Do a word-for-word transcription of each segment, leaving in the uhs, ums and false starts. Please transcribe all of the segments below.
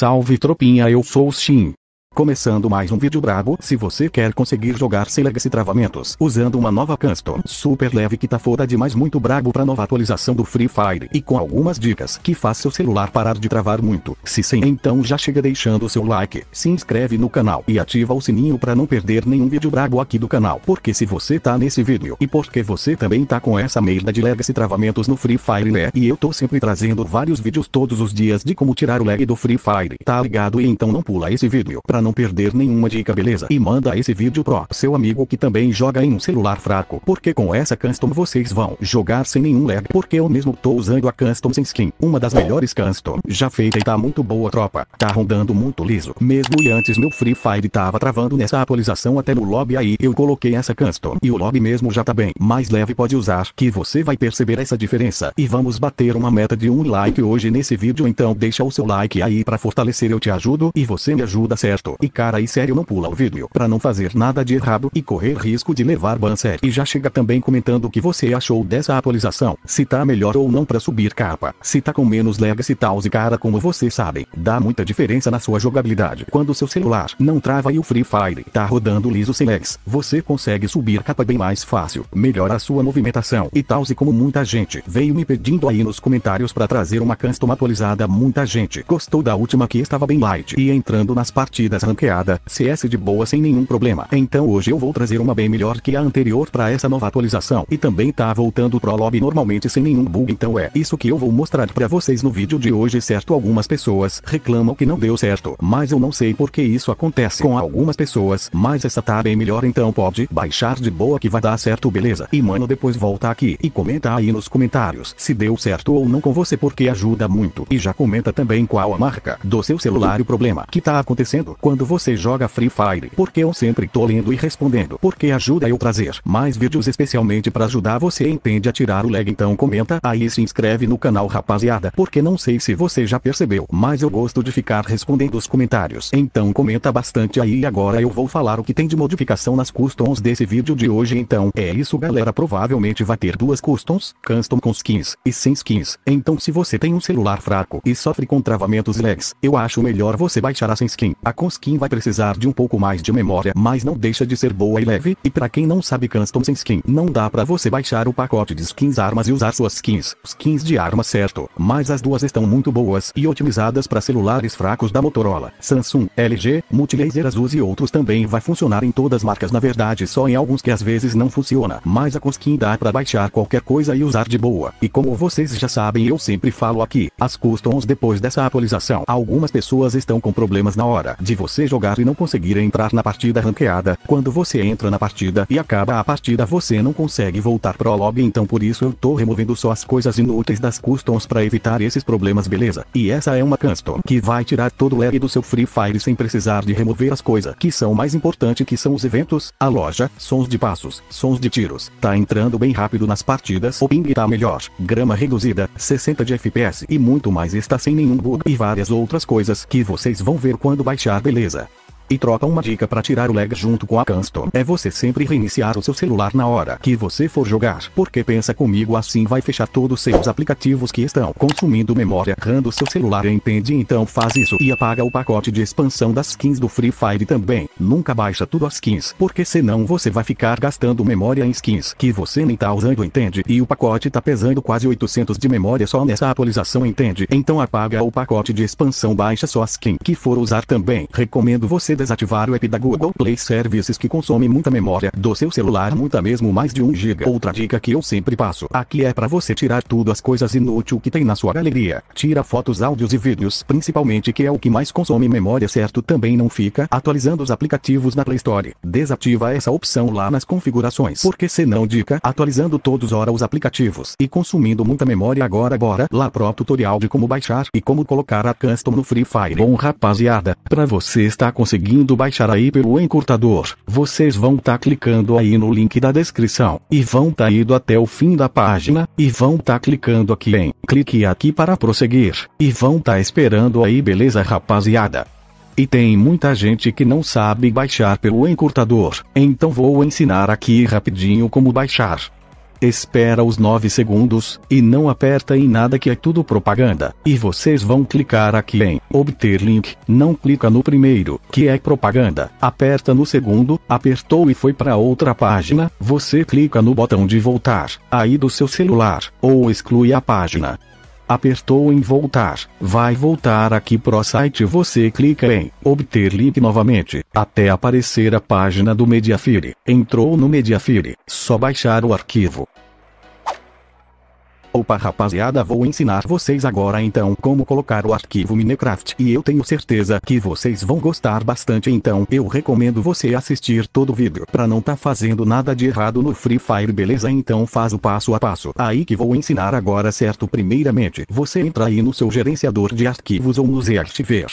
Salve tropinha, eu sou o Steam. Começando mais um vídeo brabo. Se você quer conseguir jogar sem lag e travamentos, usando uma nova custom super leve que tá foda demais, muito brabo pra nova atualização do Free Fire, e com algumas dicas que faz seu celular parar de travar muito. Se sim, então já chega deixando o seu like, se inscreve no canal e ativa o sininho pra não perder nenhum vídeo brabo aqui do canal. Porque se você tá nesse vídeo, e porque você também tá com essa merda de lag e travamentos no Free Fire, né? E eu tô sempre trazendo vários vídeos todos os dias de como tirar o lag do Free Fire, tá ligado? E então não pula esse vídeo pra não Não perder nenhuma dica, beleza? E manda esse vídeo pro seu amigo que também joga em um celular fraco, porque com essa custom vocês vão jogar sem nenhum lag, porque eu mesmo tô usando a custom sem skin, uma das melhores custom já feita, e tá muito boa, tropa. Tá rondando muito liso mesmo, e antes meu Free Fire tava travando nessa atualização até no lobby. Aí eu coloquei essa custom e o lobby mesmo já tá bem mais leve, pode usar que você vai perceber essa diferença. E vamos bater uma meta de um like hoje nesse vídeo, então deixa o seu like aí pra fortalecer, eu te ajudo e você me ajuda, certo? E cara, e sério, não pula o vídeo pra não fazer nada de errado e correr risco de levar ban, sério. E já chega também comentando o que você achou dessa atualização, se tá melhor ou não pra subir capa, se tá com menos lag e tal. E cara, como vocês sabem, dá muita diferença na sua jogabilidade quando seu celular não trava e o Free Fire tá rodando liso sem lags. Você consegue subir capa bem mais fácil, melhora a sua movimentação e tal. E como muita gente veio me pedindo aí nos comentários pra trazer uma custom atualizada, muita gente gostou da última que estava bem light e entrando nas partidas ranqueada, C S de boa sem nenhum problema. Então hoje eu vou trazer uma bem melhor que a anterior pra essa nova atualização, e também tá voltando pro lobby normalmente sem nenhum bug. Então é isso que eu vou mostrar pra vocês no vídeo de hoje, certo? Algumas pessoas reclamam que não deu certo, mas eu não sei porque isso acontece com algumas pessoas, mas essa tá bem melhor, então pode baixar de boa que vai dar certo, beleza? E mano, depois volta aqui e comenta aí nos comentários se deu certo ou não com você, porque ajuda muito. E já comenta também qual a marca do seu celular e o problema que tá acontecendo quando você joga Free Fire, porque eu sempre tô lendo e respondendo, porque ajuda eu trazer mais vídeos especialmente pra ajudar você, entende, a tirar o lag. Então comenta aí e se inscreve no canal, rapaziada, porque não sei se você já percebeu, mas eu gosto de ficar respondendo os comentários, então comenta bastante aí. E agora eu vou falar o que tem de modificação nas customs desse vídeo de hoje. Então é isso, galera, provavelmente vai ter duas customs, custom com skins e sem skins. Então se você tem um celular fraco e sofre com travamentos e lags, eu acho melhor você baixar a sem skin. A com skin vai precisar de um pouco mais de memória, mas não deixa de ser boa e leve. E pra quem não sabe, custom sem skin não dá pra você baixar o pacote de skins armas e usar suas skins, skins de arma, certo? Mas as duas estão muito boas e otimizadas pra celulares fracos da Motorola, Samsung, L G, Multilaser Azul e outros. Também vai funcionar em todas as marcas, na verdade só em alguns que às vezes não funciona, mas a com skin dá pra baixar qualquer coisa e usar de boa. E como vocês já sabem, eu sempre falo aqui, as customs depois dessa atualização, algumas pessoas estão com problemas na hora de você jogar e não conseguir entrar na partida ranqueada. Quando você entra na partida e acaba a partida, você não consegue voltar pro lobby. Então por isso eu tô removendo só as coisas inúteis das customs pra evitar esses problemas, beleza? E essa é uma custom que vai tirar todo o lag do seu Free Fire sem precisar de remover as coisas que são mais importantes, que são os eventos, a loja, sons de passos, sons de tiros. Tá entrando bem rápido nas partidas, o ping tá melhor, grama reduzida, sessenta de F P S e muito mais. Está sem nenhum bug e várias outras coisas que vocês vão ver quando baixar, beleza? E troca uma dica pra tirar o lag junto com a custom é você sempre reiniciar o seu celular na hora que você for jogar, porque pensa comigo, assim vai fechar todos seus aplicativos que estão consumindo memória RAM do seu celular, entende? Então faz isso e apaga o pacote de expansão das skins do Free Fire também. Nunca baixa tudo as skins, porque senão você vai ficar gastando memória em skins que você nem tá usando, entende? E o pacote tá pesando quase oitocentos de memória só nessa atualização, entende? Então apaga o pacote de expansão, baixa só a skin que for usar também. Recomendo você desativar o app da Google Play Services, que consome muita memória do seu celular, muita mesmo, mais de um giga. Outra dica que eu sempre passo aqui é pra você tirar tudo as coisas inúteis que tem na sua galeria. Tira fotos, áudios e vídeos, principalmente, que é o que mais consome memória, certo? Também não fica atualizando os aplicativos na Play Store. Desativa essa opção lá nas configurações, porque senão dica atualizando todos hora os aplicativos e consumindo muita memória. Agora bora lá pro tutorial de como baixar e como colocar a custom no Free Fire. Bom, rapaziada, pra você estar conseguindo Seguindo baixar aí pelo encurtador, vocês vão estar tá clicando aí no link da descrição, e vão estar tá indo até o fim da página, e vão estar tá clicando aqui em, clique aqui para prosseguir, e vão estar tá esperando aí, beleza, rapaziada? E tem muita gente que não sabe baixar pelo encurtador, então vou ensinar aqui rapidinho como baixar. Espera os nove segundos, e não aperta em nada que é tudo propaganda. E vocês vão clicar aqui em obter link, não clica no primeiro, que é propaganda. Aperta no segundo, apertou e foi para outra página, você clica no botão de voltar, aí do seu celular, ou exclui a página. Apertou em voltar, vai voltar aqui pro site, você clica em obter link novamente, até aparecer a página do Mediafire. Entrou no Mediafire, só baixar o arquivo. Opa rapaziada, vou ensinar vocês agora então como colocar o arquivo Minecraft, e eu tenho certeza que vocês vão gostar bastante, então eu recomendo você assistir todo o vídeo pra não tá fazendo nada de errado no Free Fire, beleza? Então faz o passo a passo aí que vou ensinar agora, certo? Primeiramente, você entra aí no seu gerenciador de arquivos ou no Zsharer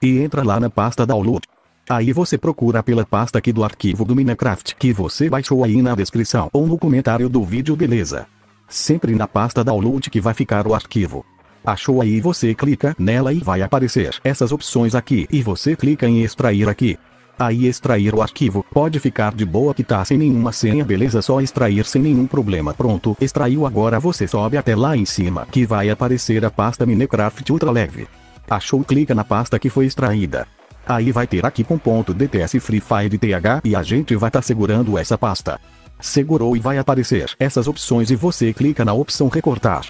e entra lá na pasta Download. Aí você procura pela pasta aqui do arquivo do Minecraft que você baixou aí na descrição ou no comentário do vídeo, beleza? Sempre na pasta download que vai ficar o arquivo. Achou aí, você clica nela e vai aparecer essas opções aqui e você clica em extrair aqui. Aí extrair o arquivo, pode ficar de boa que tá sem nenhuma senha, beleza? Só extrair sem nenhum problema. Pronto, extraiu. Agora você sobe até lá em cima que vai aparecer a pasta Minecraft Ultra Leve. Achou, clica na pasta que foi extraída. Aí vai ter aqui com ponto D T S Free Fire T H e a gente vai estar tá segurando essa pasta. Segurou e vai aparecer essas opções e você clica na opção recortar.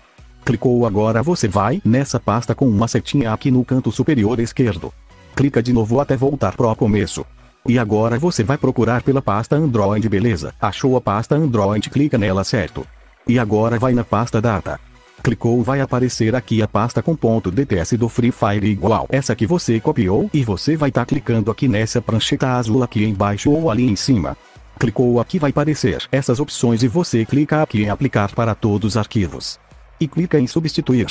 Clicou, agora você vai nessa pasta com uma setinha aqui no canto superior esquerdo. Clica de novo até voltar pro começo. E agora você vai procurar pela pasta Android, beleza? Achou a pasta Android, clica nela, certo? E agora vai na pasta Data. Clicou, vai aparecer aqui a pasta com ponto D T S do Free Fire igual essa que você copiou e você vai estar tá clicando aqui nessa prancheta azul aqui embaixo ou ali em cima. Clicou aqui, vai aparecer essas opções e você clica aqui em aplicar para todos os arquivos. E clica em substituir.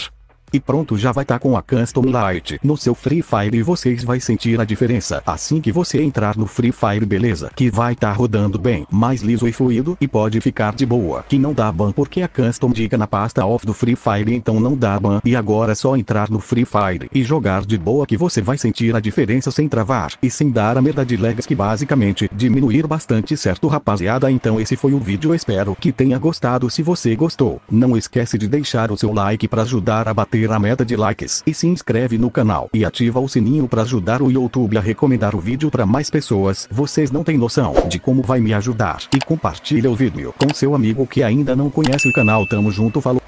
E pronto, já vai estar tá com a Custom Lite no seu Free Fire e vocês vai sentir a diferença assim que você entrar no Free Fire, beleza? Que vai estar tá rodando bem, mais liso e fluido e pode ficar de boa, que não dá ban porque a Custom fica na pasta off do Free Fire, então não dá ban. E agora é só entrar no Free Fire e jogar de boa que você vai sentir a diferença sem travar e sem dar a merda de lags, que basicamente diminuir bastante, certo rapaziada? Então esse foi o vídeo, espero que tenha gostado. Se você gostou, não esquece de deixar o seu like para ajudar a bater a meta de likes e se inscreve no canal e ativa o sininho para ajudar o YouTube a recomendar o vídeo para mais pessoas. Vocês não têm noção de como vai me ajudar. E compartilha o vídeo com seu amigo que ainda não conhece o canal. Tamo junto, falou.